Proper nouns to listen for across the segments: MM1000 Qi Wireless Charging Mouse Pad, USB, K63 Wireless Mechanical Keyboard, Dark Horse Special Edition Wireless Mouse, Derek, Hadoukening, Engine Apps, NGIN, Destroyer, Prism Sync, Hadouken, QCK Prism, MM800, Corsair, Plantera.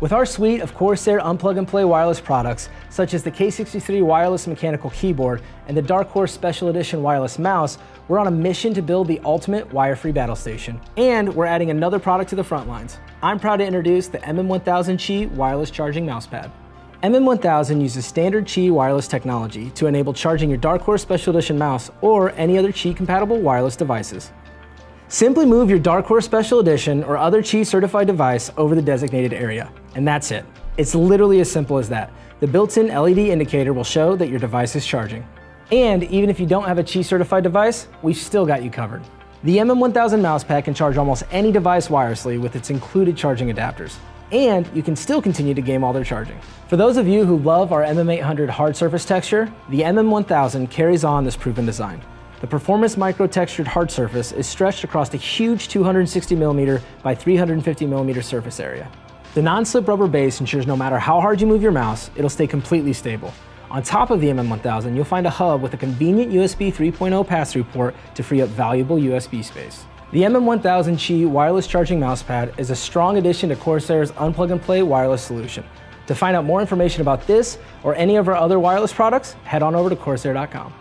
With our suite of Corsair unplug-and-play wireless products, such as the K63 Wireless Mechanical Keyboard and the Dark Horse Special Edition Wireless Mouse, we're on a mission to build the ultimate wire-free battle station. And we're adding another product to the front lines. I'm proud to introduce the MM1000 Qi Wireless Charging Mouse Pad. MM1000 uses standard Qi wireless technology to enable charging your Dark Horse Special Edition mouse or any other Qi-compatible wireless devices. Simply move your Dark Horse Special Edition or other Qi certified device over the designated area, and that's it. It's literally as simple as that. The built-in LED indicator will show that your device is charging. And even if you don't have a Qi certified device, we've still got you covered. The MM1000 mouse pad can charge almost any device wirelessly with its included charging adapters. And you can still continue to game while they're charging. For those of you who love our MM800 hard surface texture, the MM1000 carries on this proven design. The performance micro-textured hard surface is stretched across a huge 260mm by 350mm surface area. The non-slip rubber base ensures no matter how hard you move your mouse, it'll stay completely stable. On top of the MM1000, you'll find a hub with a convenient USB 3.0 pass-through port to free up valuable USB space. The MM1000 Qi Wireless Charging Mouse Pad is a strong addition to Corsair's unplug-and-play wireless solution. To find out more information about this or any of our other wireless products, head on over to Corsair.com.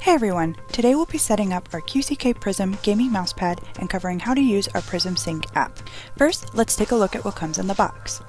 Hey everyone, today we'll be setting up our QCK Prism gaming mousepad and covering how to use our Prism Sync app. First, let's take a look at what comes in the box.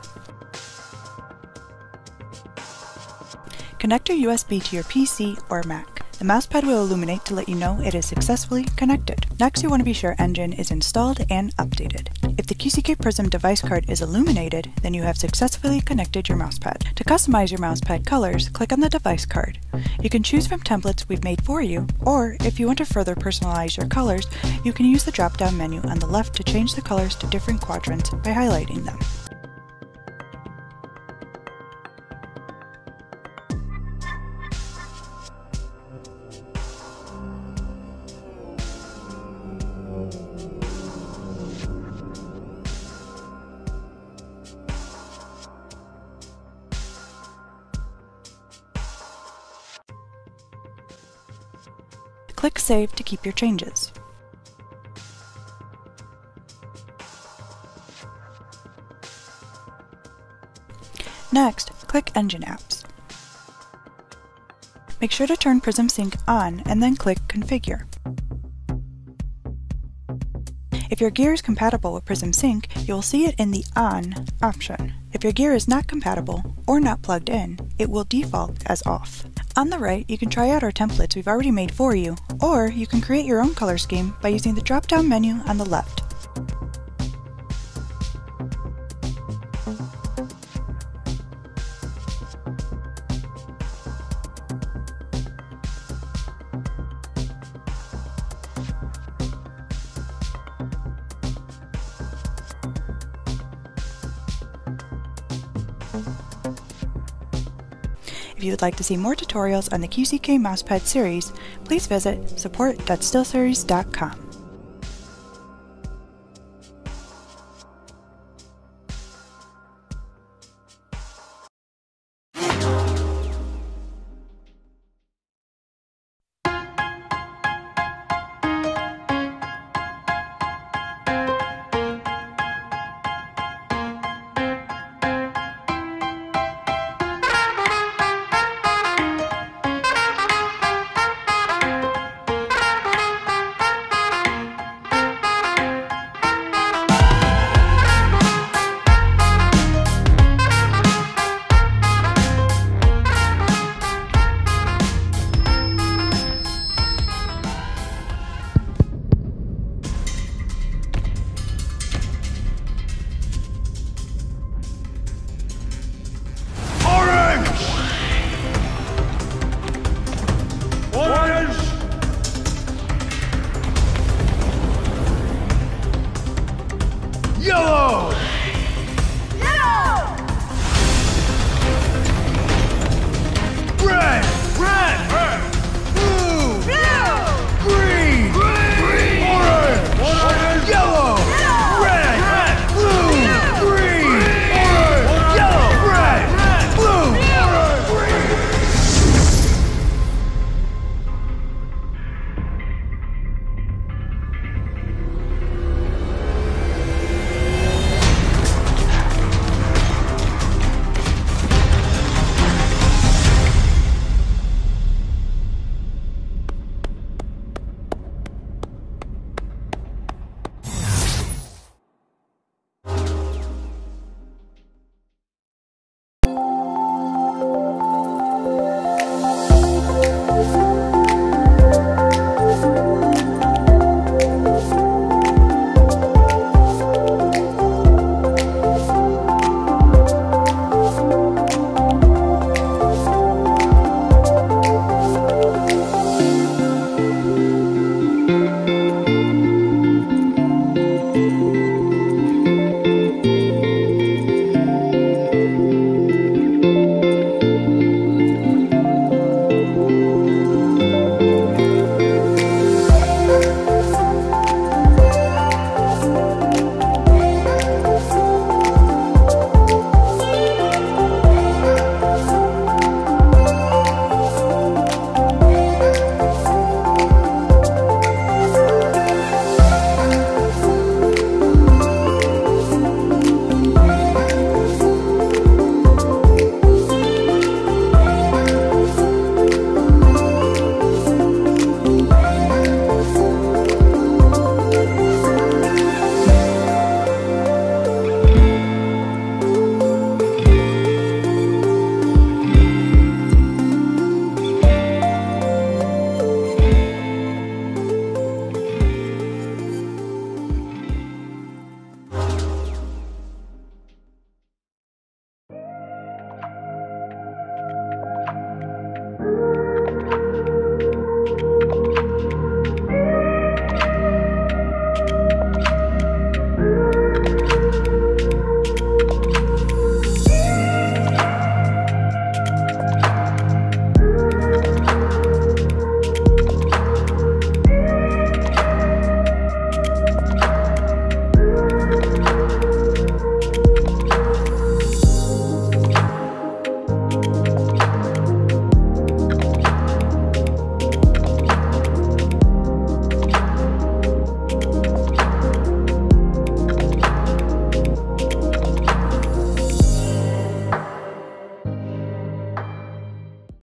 Connect your USB to your PC or Mac. The mousepad will illuminate to let you know it is successfully connected. Next, you want to be sure Engine is installed and updated. If the QCK Prism device card is illuminated, then you have successfully connected your mousepad. To customize your mousepad colors, click on the device card. You can choose from templates we've made for you, or if you want to further personalize your colors, you can use the drop-down menu on the left to change the colors to different quadrants by highlighting them. Click Save to keep your changes. Next, click Engine Apps. Make sure to turn Prism Sync on and then click Configure. If your gear is compatible with Prism Sync, you will see it in the On option. If your gear is not compatible or not plugged in, it will default as off. On the right, you can try out our templates we've already made for you, or you can create your own color scheme by using the drop-down menu on the left. If you would like to see more tutorials on the QCK Mousepad series, please visit support.stillseries.com. Yellow! Red!